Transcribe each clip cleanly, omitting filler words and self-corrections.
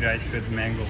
Rice with mango.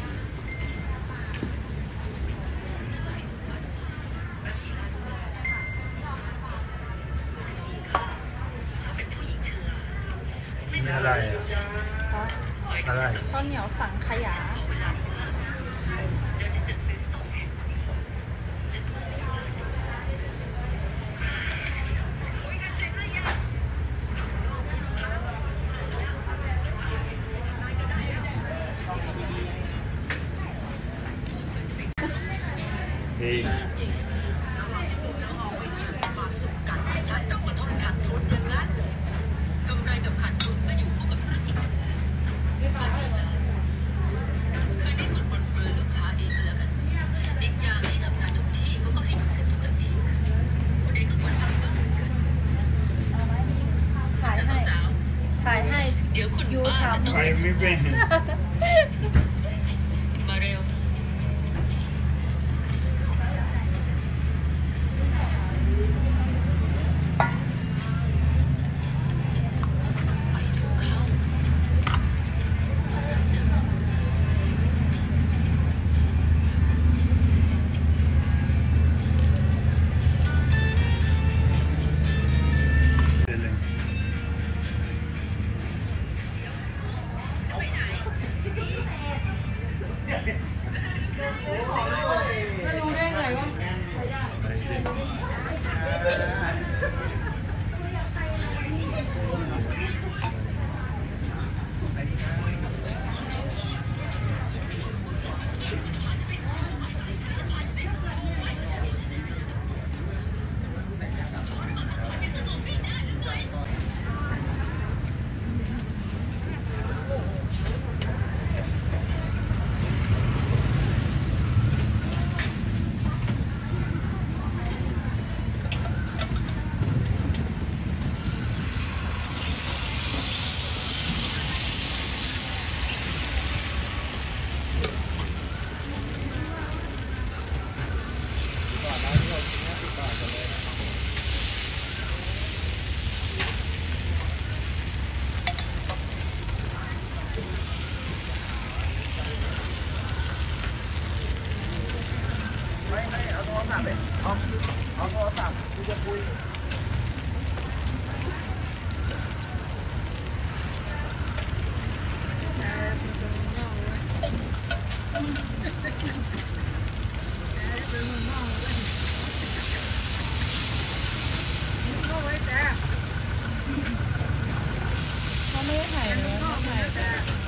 ไม่ได้ถ่ายเลยไม่ได้ถ่าย